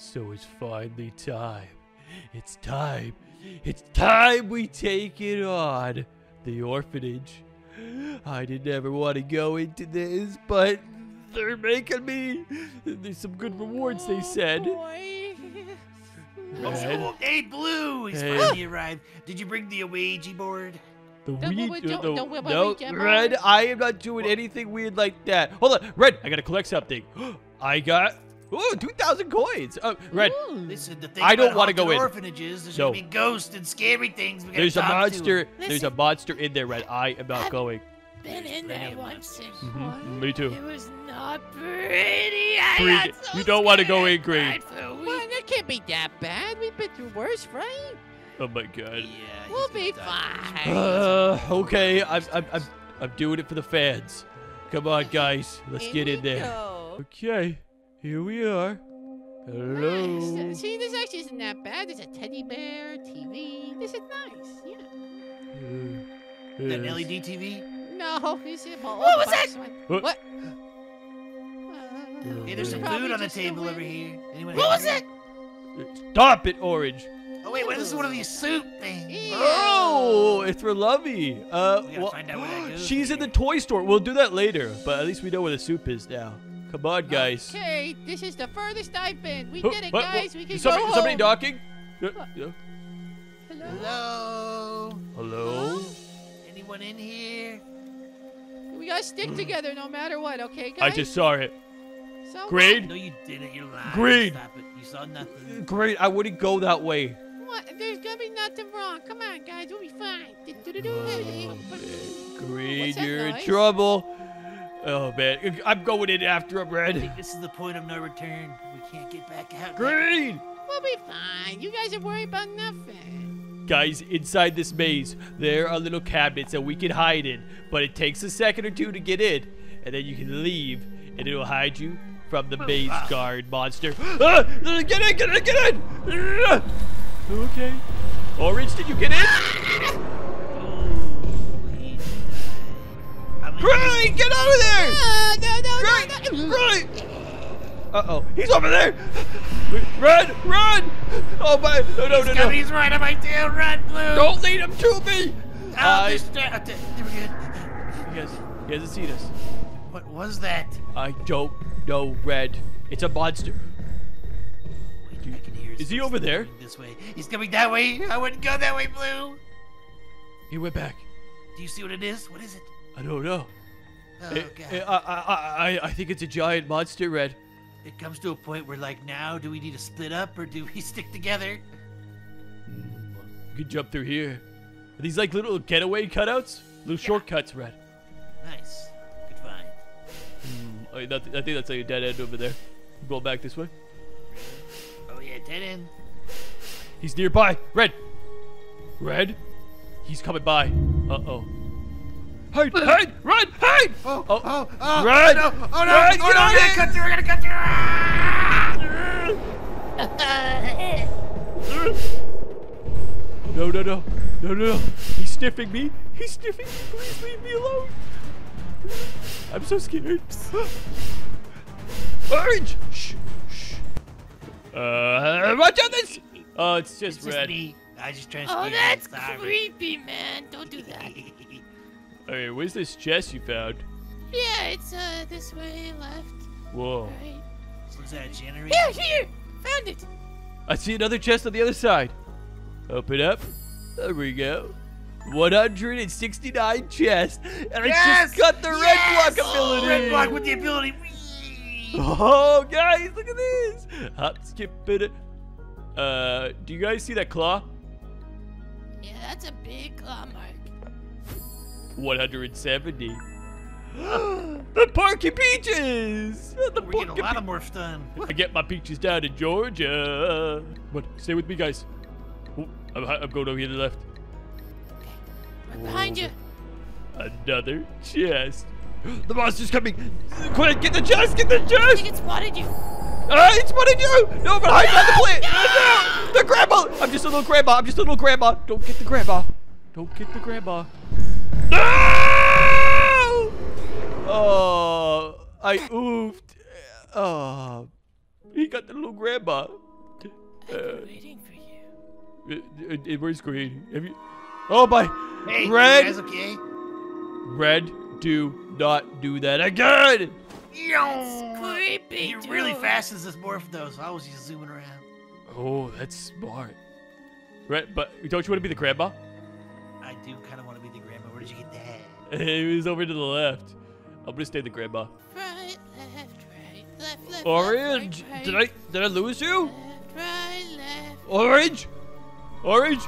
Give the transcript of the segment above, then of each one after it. So it's finally time. It's time. It's time we take it on. The orphanage. I didn't ever want to go into this, but they're making me. There's some good rewards, they said. Oh, hey, Blue! He's finally arrived. Did you bring the Ouija board? No, Red, I am not doing anything weird like that. Hold on, Red, I gotta collect something. I got... Ooh, 2,000 coins. Red, listen, the thing I don't want to go in. Orphanages, there's gonna be ghosts and scary things. There's a monster. There's a monster in there, Red. I am not going. Been in there once. Me too. It was not pretty. You don't want to go in, Green. Well, that can't be that bad. We've been through worse, right? Oh my God. Yeah, we'll be fine. Okay, I'm doing it for the fans. Come on, guys. Let's get in there. Okay. Here we are. Hello. Nice. See, this actually isn't that bad. There's a teddy bear, TV. This is nice. Yeah. Is that an LED TV? No, it's an old box one. What was that? What? Hey, there's some food on the table over here. Anyone what was it? Stop it, Orange. Oh wait, this is one of these soup things. Ew. Oh, it's for Lovey. Find out where that goes. She's in the toy store. We'll do that later, but at least we know where the soup is now. Come on, guys. Okay, this is the furthest I've been. We did it, guys. We can go home. Somebody knocking? Hello? Hello? Hello? Anyone in here? We gotta stick together no matter what, okay, guys? I just saw it. So Green? No, you didn't. You're lying. Green! Stop it. You saw nothing. Green, I wouldn't go that way. What? There's gonna be nothing wrong. Come on, guys. We'll be fine. Green, you're in trouble. Oh, man. I'm going in after him, Red. I think this is the point of no return. We can't get back out. Green! We'll be fine. You guys are worried about nothing. Guys, inside this maze, there are little cabinets that we can hide in, but it takes a second or two to get in, and then you can leave, and it'll hide you from the maze guard monster. Get in! Get in! Get in! Okay. Orange, did you get in? Green, get out of there! No, Green! Uh-oh, he's over there! Run, run! Oh my, no. He's right on my tail, run, Blue! Don't lead him to me! He hasn't seen us. What was that? I don't know, Red. It's a monster. Wait, I can hear Is he over there? This way. He's coming that way. I wouldn't go that way, Blue. He went back. Do you see what it is? What is it? I don't know. Oh, God. I think it's a giant monster, Red. It comes to a point where, like, now, do we need to split up or do we stick together? You can jump through here. Are these, like, little getaway cutouts? Little shortcuts, Red. Nice. Good find. I think that's, like, a dead end over there. Go back this way. Oh, yeah, dead end. He's nearby. Red. Red? He's coming by. Uh-oh. Hide! Hide! Run! Hide! Oh! Run! Oh, no! Oh, no! Run, oh, no! We're gonna cut through! We're gonna cut through! No! He's sniffing me! He's sniffing me! Please leave me alone! I'm so scared. Orange! Shh! Shh! Watch out! This! Oh, it's just Red. I just tried to scare you. Oh, that's creepy, man! Don't do that. Alright, where's this chest you found? Yeah, it's this way, left. Whoa. Right. Was that a generator? Yeah, here! Found it! I see another chest on the other side. Open up. There we go. 169 chests. And I just got the red block ability! Red block with the ability. Oh, guys, look at this! Hop, skip it. Do you guys see that claw? Yeah, that's a big claw mark. 170. The Porky Peaches! We're getting a lot of Morphs done. I get my peaches down in Georgia. But stay with me, guys. Oh, I'm going over here to the left. Okay. Right behind you. Another chest. The monster's coming. Quick, get the chest! Get the chest! I think it spotted you. It spotted you! No, but hide on the plate! No! The grandma! I'm just a little grandma. Don't get the grandma. No! Oh, I oofed. Oh, he got the little grandma. I've been waiting for you. Where's green? Have you? Oh my! Hey, red. Are you guys okay? Red, do not do that again. It's creepy. You're really fast as this morph though, so I was just zooming around. Oh, that's smart. Red, but don't you want to be the grandma? I do kind of want to be the grandma. Where did you get that? It was over to the left. I'm gonna stay the grandma. Right, left, right, left, left. Orange, left, right, did I lose you? Left, right, left. Orange, orange.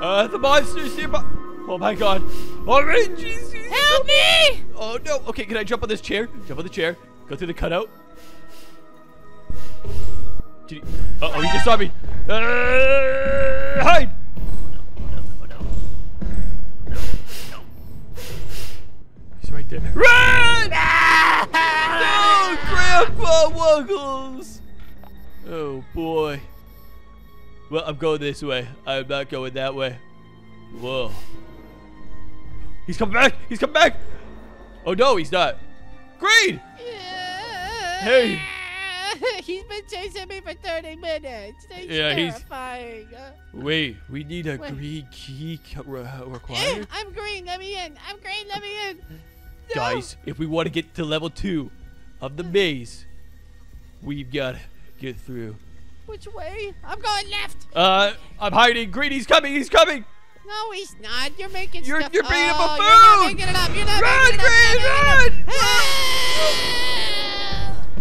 The monster's nearby. Oh my God, orange! Help me! Oh no. Okay, can I jump on this chair? Jump on the chair. Go through the cutout. Uh-oh, he just saw me. Hide! No. He's right there. Run! No, Grandpa Wuggles! Oh boy. Well, I'm going this way. I'm not going that way. Whoa. He's coming back! He's coming back! Oh no, he's not. Green! Yeah. Hey! He's been chasing me for 30 minutes. That's terrifying. Wait, we need a green key required? I'm green, let me in. I'm green, let me in. No. Guys, if we want to get to level 2 of the maze, we've got to get through. Which way? I'm going left. I'm hiding. Green, he's coming, he's coming. No, he's not. You're making stuff up. You're beating up a phone. You're not making it up. You're not making it up. Green, run!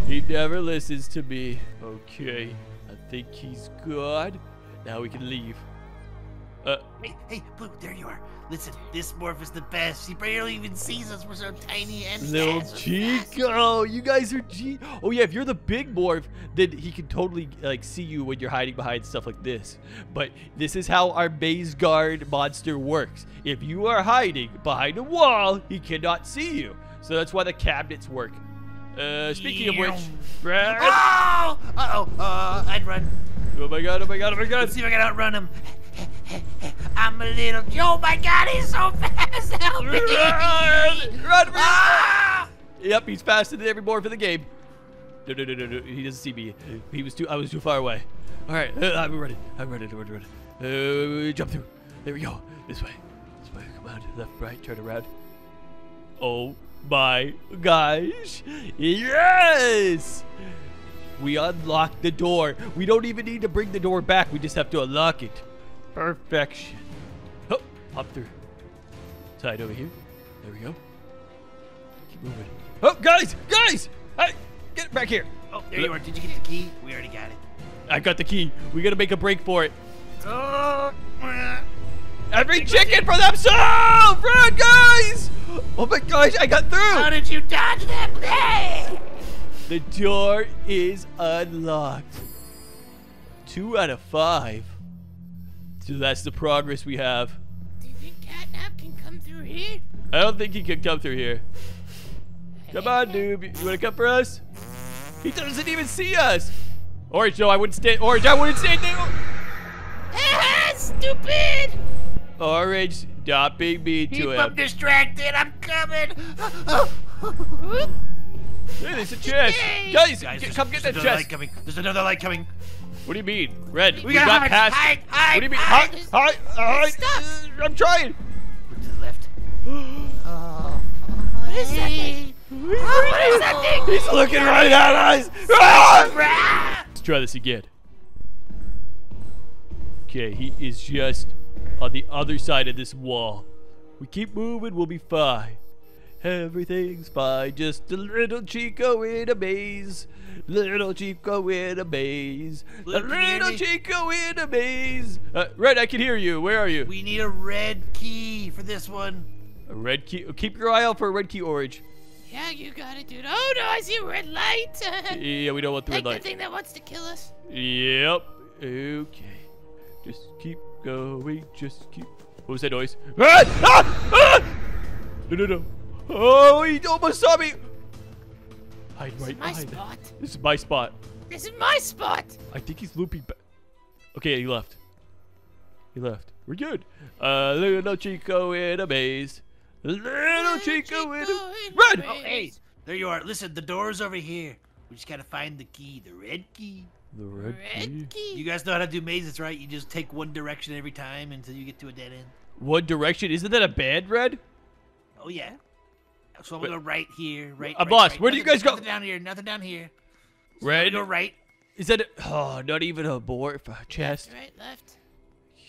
He never listens to me. Okay, I think he's good. Now we can leave. Hey, Blue, there you are. Listen, this morph is the best. He barely even sees us. We're so tiny and little Chico, you guys are Oh yeah, if you're the big morph, then he can totally like see you when you're hiding behind stuff like this. But this is how our maze guard monster works. If you are hiding behind a wall, he cannot see you. So that's why the cabinets work. Speaking of which, Brad. Oh! I'd run. Oh my god. Let's see if I can outrun him. I'm a little. Oh my god, he's so fast. Help me. Run. Ah! Yep, he's faster than every board for the game. No. He doesn't see me. He was I was too far away. Alright, I'm running. Jump through. There we go. This way. Come on. Left, right, turn around. Oh. My gosh, yes! We unlocked the door. We don't even need to bring the door back. We just have to unlock it. Perfection. Oh, pop through. Side over here. There we go. Keep moving. Oh, guys! Hey, get back here. Oh, there you are. Did you get the key? We already got it. I got the key. We gotta make a break for it. Every chicken for themselves! Run, guys! Oh my gosh, I got through! How did you dodge that? The door is unlocked. 2 out of 5. So that's the progress we have. Do you think Catnap can come through here? I don't think he can come through here. Come on, noob. You wanna come for us? He doesn't even see us! Orange, no, I wouldn't stand. Orange, I wouldn't stand there! Ha! Stupid! Orange, stopping me to him. I'm distracted. I'm coming. Hey, there's a chest. Guys come get that chest. There's another light coming. What do you mean? Red, we got past. Hide, what do you mean? Hide. I'm trying. To the left. What is that thing? He's looking right at us. Let's try this again. Okay, he is just on the other side of this wall. We keep moving, we'll be fine. Everything's fine, just a little Chico in a maze. Little Chico in a maze. Red, I can hear you. Where are you? We need a red key for this one. A red key? Keep your eye out for a red key, Orange. Yeah, you got it, dude. Oh, no, I see a red light. Yeah, we don't want the red light. Like the thing that wants to kill us. Yep. Okay. Just keep going, just keep. What was that noise? No. Oh, he almost saw me. Hide right behind that. This is my spot. I think he's looping back. Okay, he left. We're good. Little Chico in a maze. Little Chico in a maze. Red! Oh, hey, there you are. Listen, the door's over here. We just gotta find the key, the red key. The red key? You guys know how to do mazes, right? You just take one direction every time until you get to a dead end. One direction? Isn't that a bad red? Oh, yeah. So I'm going to go right here, right. Where do you guys go? Nothing down here, nothing down here. So red? Go right. Is that a, oh, not even a board for a chest. Right, left.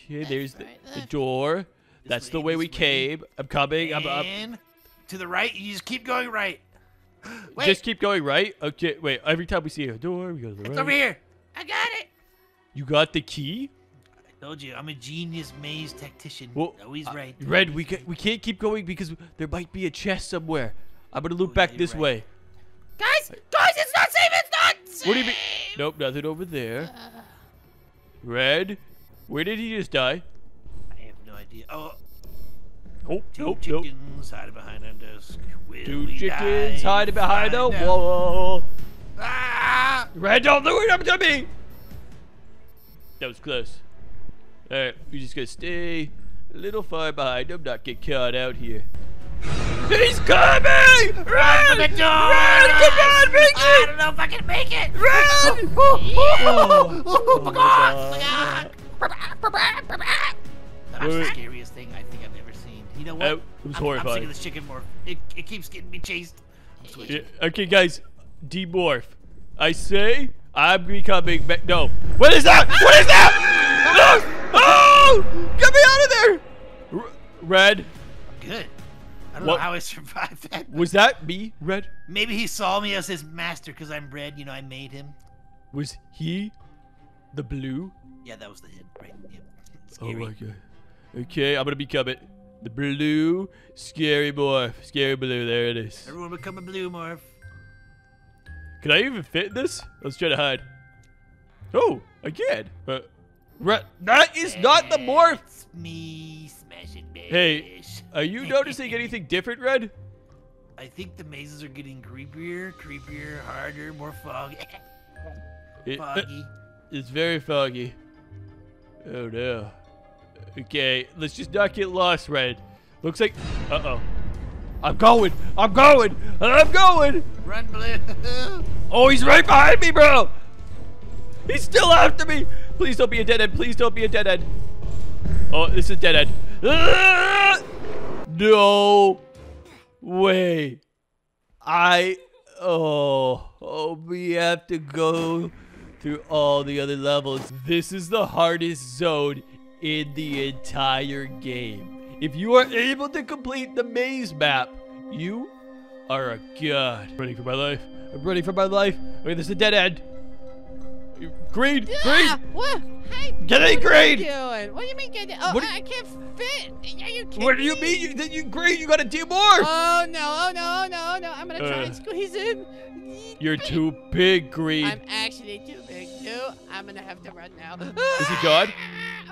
Yeah, there's the door. That's the way we came. I'm coming. I'm up. To the right. You just keep going right. Wait. Just keep going right? Okay, wait. Every time we see a door, we go to the right. It's over here. I got it. You got the key? I told you. I'm a genius maze tactician. Well, always right. Red, we can't keep going because there might be a chest somewhere. I'm going to loop back this way. Guys, guys, it's not safe. It's not safe. What do you mean? Nope, nothing over there. Red, where did he just die? I have no idea. Oh. Oh, Two chickens hiding behind our desk. Two chickens hiding behind a wall. Ah! Red, don't do it up to me! That was close. Alright, we're just gonna stay a little far behind. I'm not getting caught out here. He's coming! Run! Run, the door! Run! Come on, make it! I don't know if I can make it! Run! Oh my God! That was the scariest thing I think I've ever seen. You know what? It was horrifying. I'm sick of this chicken morph. It keeps getting me chased. I'm switching. Yeah. Okay, guys. Demorph. I say I'm becoming... No. What is that? What is that? No! Oh! Get me out of there! Red. Good. I don't know how I survived that. Was that me, Red? Maybe he saw me as his master because I'm Red. You know, I made him. Was he the blue? Yeah, that was the hint, right? Yeah. Scary. Oh, my God. Okay, I'm going to become it. The blue scary morph. Scary blue. There it is. Everyone become a blue morph. Can I even fit this? Let's try to hide. Oh, again. But Red, that is not the morph. It's me smashing bitch. Hey. Are you noticing anything different, Red? I think the mazes are getting creepier, harder, more foggy. Foggy. It's very foggy. Oh, no. Okay, let's just not get lost, Red. Looks like... Uh-oh. I'm going! Run, Blue! Oh, he's right behind me, bro! He's still after me! Please don't be a dead end. Please don't be a dead end. Oh, this is dead end. Ah! No way. We have to go through all the other levels. This is the hardest zone in the entire game. If you are able to complete the maze map, you are a god. I'm running for my life. I'm running for my life. Okay, this is a dead end. Green! Green! What? Hey, get in, Green! What do you mean get in? Oh, I can't fit. Are you kidding me? What do you mean? You Green, you gotta do more! Oh, no, oh, no, no, no. I'm gonna try and squeeze in. You're too big, Green. I'm actually too big, too. I'm gonna have to run now. Is he gone?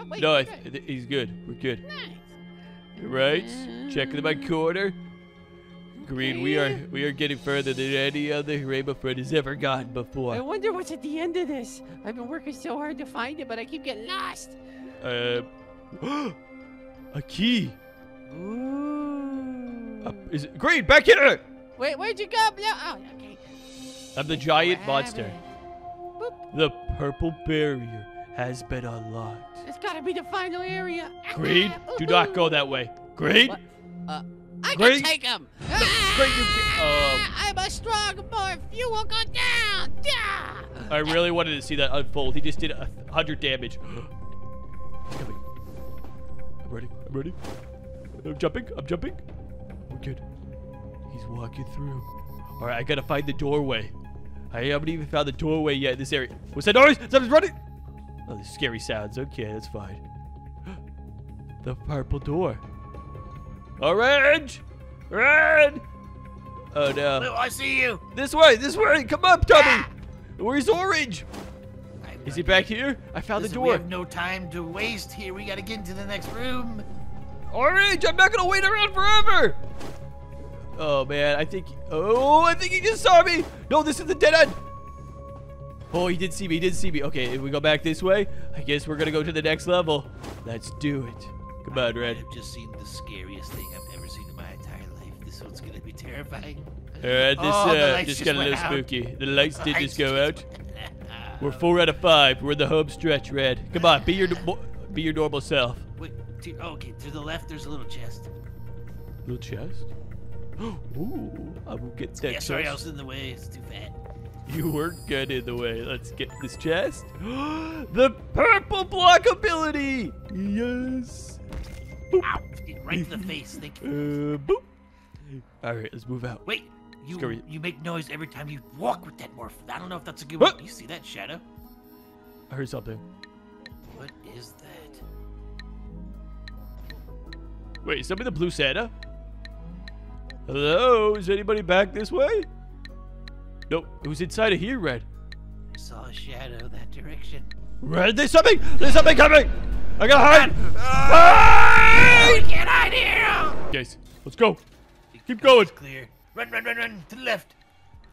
Oh, wait, no, he's good. We're good. Nice. Right? Checking my corner. Green, we are getting further than any other Rainbow Friend has ever gotten before. I wonder what's at the end of this. I've been working so hard to find it, but I keep getting lost. A key. Ooh. Is it Green? Back in it. Wait, where'd you go? No. Oh, okay. I'm the giant monster. Boop. The purple barrier has been unlocked. It's gotta be the final area. Green, do not go that way. Green. I can take him! I'm a strong morph! You will go down! Yeah. I really wanted to see that unfold. He just did 100 damage. I'm ready. I'm ready. I'm jumping. I'm jumping. We're good. He's walking through. All right, I gotta find the doorway. I haven't even found the doorway yet in this area. What's that noise? Something's running! Oh, the scary sounds. Okay, that's fine. The purple door. Orange! Red! Oh no. Blue, I see you! This way! Come up, Tommy! Ah! Where's Orange? Is he back here? I found the door. We have no time to waste here. We gotta get into the next room. Orange, I'm not gonna wait around forever! Oh man, I think he just saw me! No, this is the dead end! Oh, he did see me, Okay, if we go back this way, I guess we're gonna go to the next level. Let's do it. Come on, Red. I've just seen the scariest thing I've ever seen in my entire life. This one's gonna be terrifying. Alright, this just got a little spooky. The lights did just go out. We're 4 out of 5. We're in the home stretch, Red. Come on, be your normal self. Wait, okay, to the left, there's a little chest. Little chest? Ooh, I will get that. Yeah, sorry, I was in the way. It's too fat. You weren't good in the way. Let's get this chest. The purple block ability. Yes. Boop. Ow, right to the face. Thank you. Boop. All right, let's move out. Wait. You make noise every time you walk with that morph. I don't know if that's a good one. You see that, Shadow? I heard something. What is that? Wait, is somebody the blue Santa? Hello? Is anybody back this way? Nope. It was inside of here, Red. I saw a shadow that direction. Red, there's something! There's something coming! I gotta hide! Hide! We can't hide here! Guys, let's go. Keep going. Clear. Run, run, run, run to the left.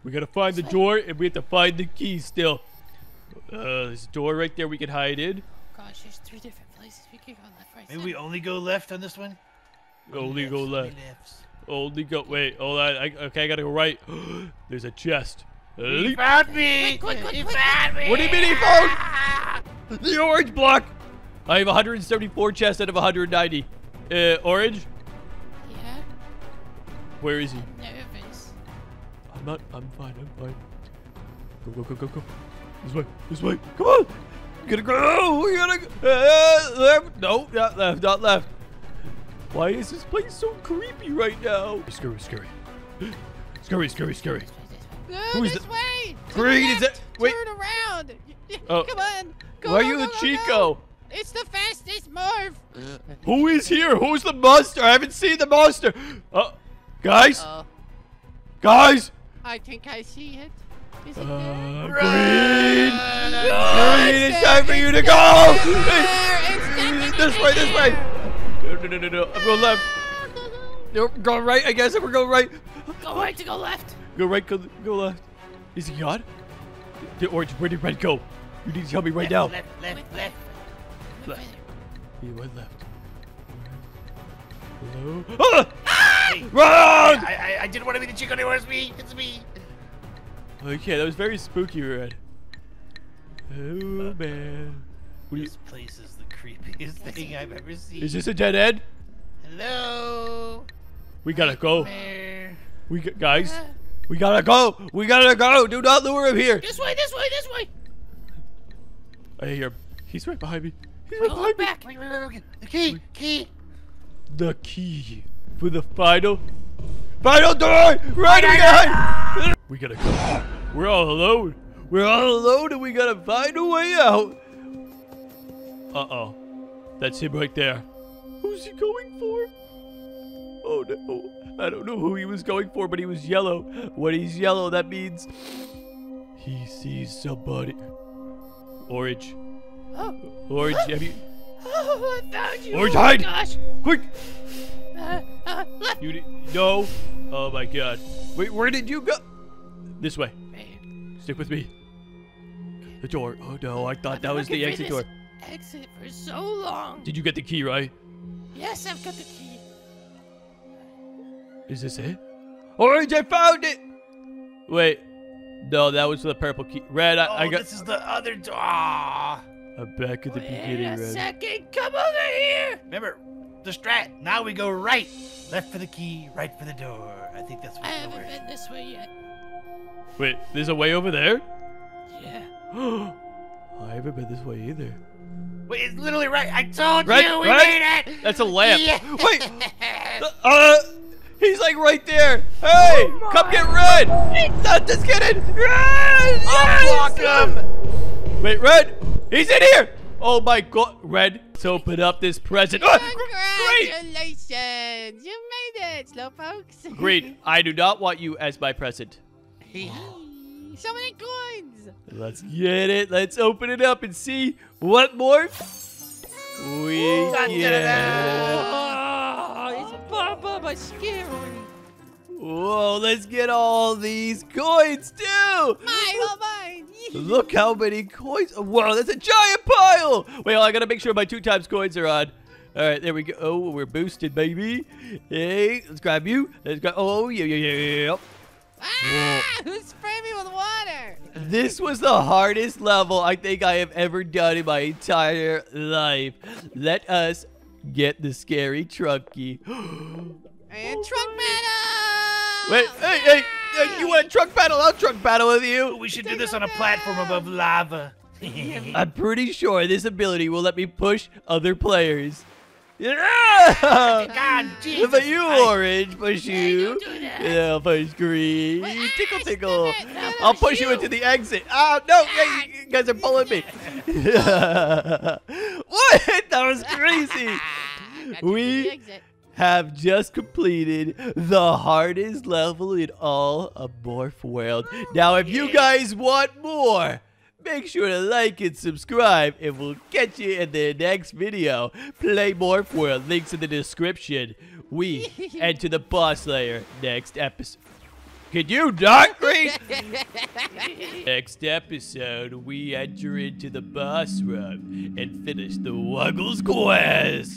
We gotta find the door, and we have to find the key still. There's a door right there we can hide in. Oh gosh, there's 3 different places we can go left, right. Maybe we only go left on this one. Only go left. Only go. Wait, hold on. Okay, I gotta go right. There's a chest. He found me! Quick, quick, quick, he found me! What do you mean he found? The orange block. I have 174 chests out of 190. Orange. Yeah. Where is he? No. I'm fine, I'm fine. Go, go, go, go, go. This way, this way. Come on. We gotta go. We gotta go. Left. No, not left, not left. Why is this place so creepy right now? Scurry, scurry. Scurry, scurry, scurry. No, who's this way. Green, is it? Wait. Turn around. Oh. Come on. Go, why are you the Chico? It's the fastest morph. Who is here? Who's the monster? I haven't seen the monster. Guys. Guys. I think I see it. Is it there? Green! Green, it's time for you to go! This way, this way! No, no, no, no, I'm going left. Nope, go right, I guess. We're going right. Go right to go left. Go right, go left. Is he gone? The orange, where did Red go? You need to help me right now. Left, left, left. Left. He went left. Hello? Wrong! I didn't want to be the chick anymore. It's me. It's me. Okay, that was very spooky, Red. Oh, man. This place is the creepiest thing I've ever seen. Is this a dead end? Hello? We gotta go. Guys, we gotta go. We gotta go. Do not lure him here. This way, this way, this way. I hear him. He's right behind me. He's right behind me. Back. Wait. The key, key. The key for the final door right behind. We gotta go. We're all alone. We're all alone, and we gotta find a way out. Uh-oh, that's him right there. Who's he going for? Oh no, I don't know who he was going for, but he was yellow. When he's yellow, that means he sees somebody. Orange. Oh. Orange, have you? Oh, I found you! Orange, hide! Gosh. Quick! You no! Oh my God! Wait, where did you go? This way. Man. Stick with me. The door. Oh no! I thought that was the exit door. Exit for so long. Did you get the key right? Yes, I've got the key. Is this it? Orange, I found it. Wait. No, that was the purple key. Red, I got. This is the other door. I'm back at the beginning, Red. Wait a second, come over here! Remember, the strat, now we go right. Left for the key, right for the door. I think that's what we're doing. I haven't been this way yet. Wait, there's a way over there? Yeah. I haven't been this way either. Wait, it's literally right. I told you we made it! That's a lamp. Yeah. Wait! He's like right there. Hey, oh come get Red! I'm just kidding! Red! I'll block him! Wait, Red! He's in here! Oh my God, Red! Let's open up this present. Congratulations! Great. You made it, Slowpokes. Great. I do not want you as my present. So many coins. Let's get it. Let's open it up and see what more we get. Oh, it's Papa, my scary. Whoa! Let's get all these coins too. Look how many coins. Oh, wow, that's a giant pile. Wait, I gotta make sure my 2x coins are on. All right, there we go. Oh, we're boosted, baby. Hey, let's grab you. Let's go. Oh, yeah, yeah, yeah, yeah. Ah! Who sprayed me with water? This was the hardest level I think I have ever done in my entire life. Let us get the scary Trunky. And Trunk Battle! Wait, hey, hey, you want a Trunk Battle? I'll Trunk Battle with you. We should do this on a platform above lava. I'm pretty sure this ability will let me push other players. Yeah! God, Jesus. But you, Orange, push you. Yeah, I'll push Green. Well, tickle, tickle. I'll push you into the exit. Oh, no. Ah. Hey, you guys are pulling me. What? That was crazy. We have just completed the hardest level in all of Morph World. Now, if you guys want more, make sure to like and subscribe, and we'll catch you in the next video. Play Morph World, links in the description. We enter the boss layer next episode. Could you not, Green? Next episode, we enter into the boss room and finish the Wuggles quest.